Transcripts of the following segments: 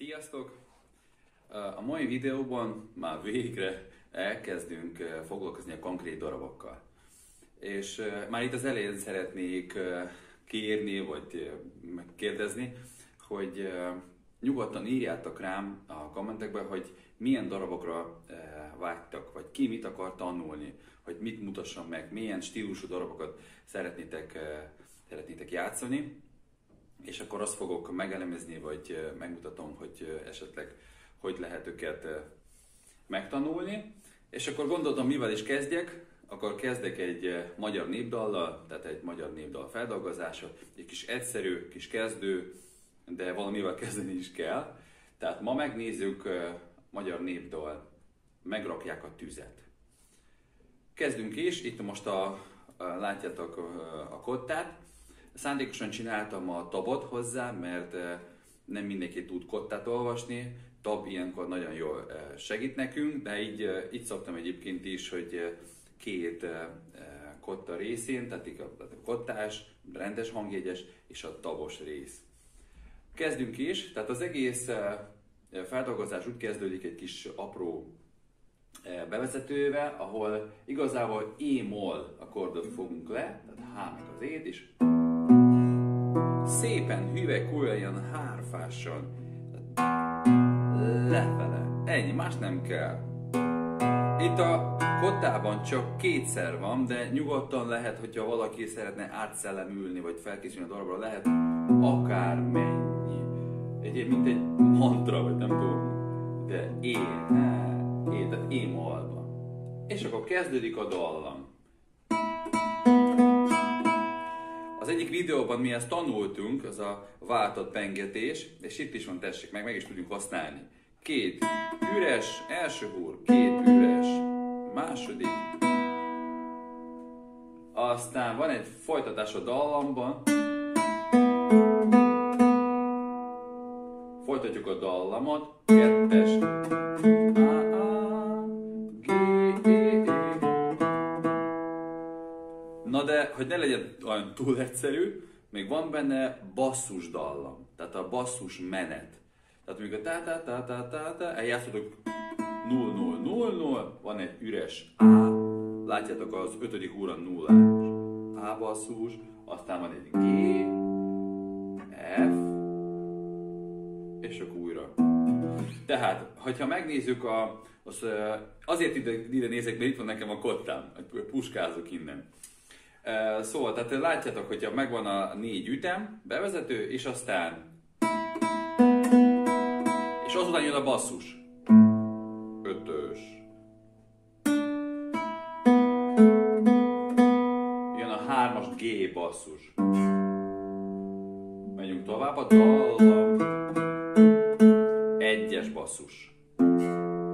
Sziasztok! A mai videóban már végre elkezdünk foglalkozni a konkrét darabokkal. És már itt az elején szeretnék kérni, vagy megkérdezni, hogy nyugodtan írjátok rám a kommentekben, hogy milyen darabokra vágytak, vagy ki mit akar tanulni, hogy mit mutassam meg, milyen stílusú darabokat szeretnétek játszani. És akkor azt fogok megelemezni, vagy megmutatom, hogy esetleg hogy lehet őket megtanulni. És akkor gondoltam, mivel is kezdjek, akkor kezdek egy magyar népdallal, tehát egy magyar népdal feldolgozása, egy kis egyszerű, kis kezdő, de valamivel kezdeni is kell. Tehát ma megnézzük magyar népdal, Megrakják a tüzet. Kezdünk is, itt most látjátok a kottát. Szándékosan csináltam a tabot hozzá, mert nem mindenki tud kottát olvasni. Tab ilyenkor nagyon jól segít nekünk, de így szoktam egyébként is, hogy két kotta részén, tehát a kottás, rendes hangjegyes és a tabos rész. Kezdünk is, tehát az egész feldolgozás úgy kezdődik egy kis apró bevezetővel, ahol igazából E-moll akkordot fogunk le, tehát H meg az E-t is. Szépen hüvelykujjal, hárfásan lefele. Ennyi, más nem kell. Itt a kottában csak kétszer van, de nyugodtan lehet, hogyha valaki szeretne átszellemülni, vagy felkészülni a darabra, lehet akármennyi. Egyébként mint egy mantra, vagy nem tudom. De tehát E-mollban. És akkor kezdődik a dallam. Az egyik videóban mi ezt tanultunk, az a váltott pengetés, és itt is van, tessék, meg is tudjuk használni. Két üres, első húr, két üres, második. Aztán van egy folytatás a dallamban. Folytatjuk a dallamot, kettes. Na de, hogy ne legyen olyan túl egyszerű, még van benne basszus dallam, tehát a basszus menet. Tehát amikor tá-tá-tá-tá-tá-tá, eljátszhatok 0-0-0-0, van egy üres A, látjátok az ötödik húra nullás A basszus, aztán van egy G, F, és akkor újra. Tehát, hogyha megnézzük, azért ide nézek, mert itt van nekem a kottám, puskázok innen. Szóval, tehát látjátok, hogyha megvan a négy ütem, bevezető, és aztán... És azután jön a basszus. Ötös. Jön a hármas G basszus. Megyünk tovább a dallam. Egyes basszus.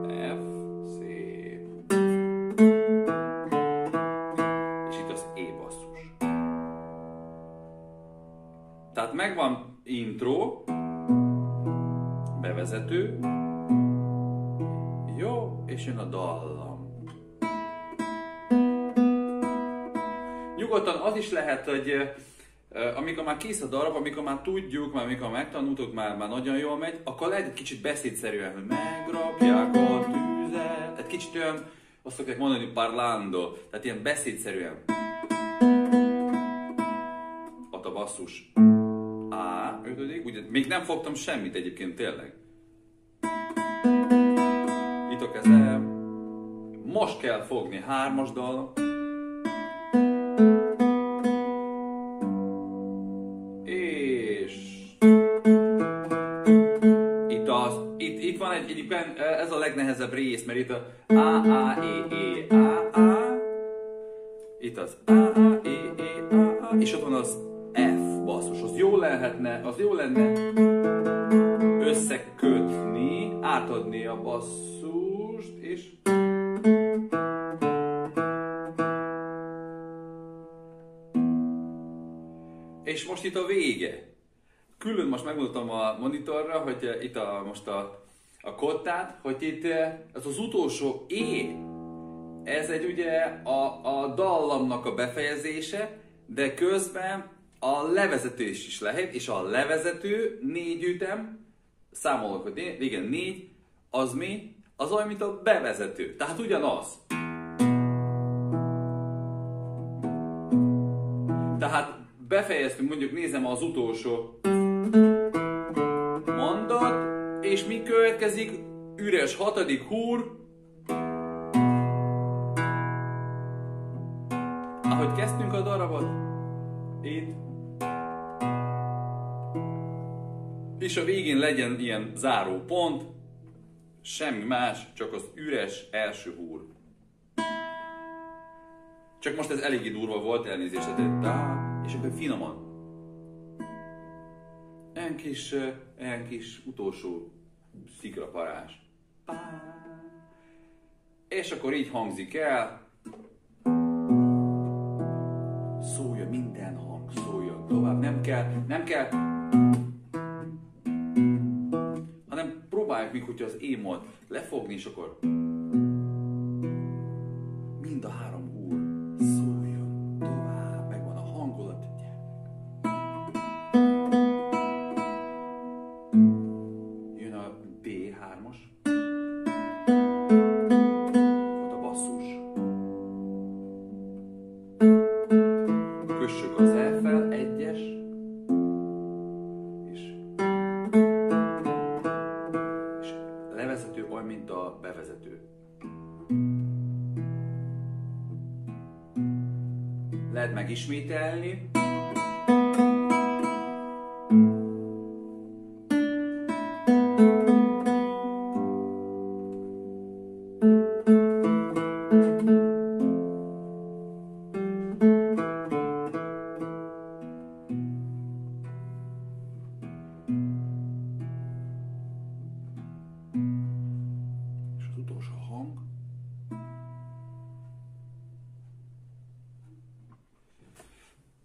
F. Tehát megvan intro, bevezető, jó, és jön a dallam. Nyugodtan az is lehet, hogy amikor már kész a darab, amikor már tudjuk, amikor megtanultuk, már nagyon jól megy, akkor lehet egy kicsit beszédszerűen, hogy megrakják a tüzet, egy kicsit olyan, azt szokták mondani, parlando, tehát ilyen beszédszerűen. Ott a basszus. A, ötödik, ugye, még nem fogtam semmit egyébként, tényleg. Itt a kezem. Most kell fogni hármas dal. És... Itt van egy ez a legnehezebb rész, mert itt a A, E, A. Itt az A, E, A, A, és ott van az F. Basszus, az jó lenne összekötni, átadni a basszust, és... És most itt a vége. Külön most megmutatom a monitorra, hogy itt most a kottát, hogy itt ez az utolsó E, ez egy ugye a dallamnak a befejezése, de közben a levezetés is lehet, és a levezető négy ütem, számolok, hogy igen, 4, az mi? Az olyan, mint a bevezető. Tehát ugyanaz. Tehát befejeztünk, mondjuk nézem az utolsó mondat, és mi következik? Üres hatodik húr. Ahogy kezdtünk a darabot, itt. És a végén legyen ilyen záró pont, semmi más, csak az üres első húr. Csak most ez eléggé durva volt, elnézést, és akkor finoman. Egy kis utolsó sziklaparás. És akkor így hangzik el. Szólja minden hang, szóljon tovább. Nem kell. Hanem próbáljuk még, hogyha az émot lefogni, és akkor mind a három húr szóljon tovább. Megvan a hangulat. Jön a D3-os. Ott a basszus. Kössük az E-fel, 1-es. És levezető olyan, mint a bevezető. Lehet megismételni.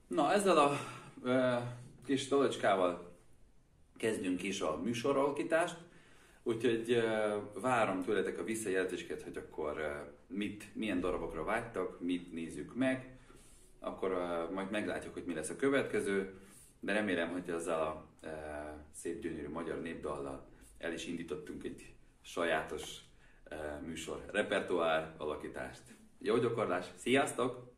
Na, ezzel a kis dalocskával kezdjünk is a műsoralkotást, úgyhogy várom tőletek a visszajelzéseket, hogy akkor milyen darabokra vágytak, mit nézzük meg, akkor majd meglátjuk, hogy mi lesz a következő, de remélem, hogy ezzel a szép gyönyörű magyar népdallal el is indítottunk egy sajátos műsor repertoár alakítást. Jó gyakorlás, sziasztok!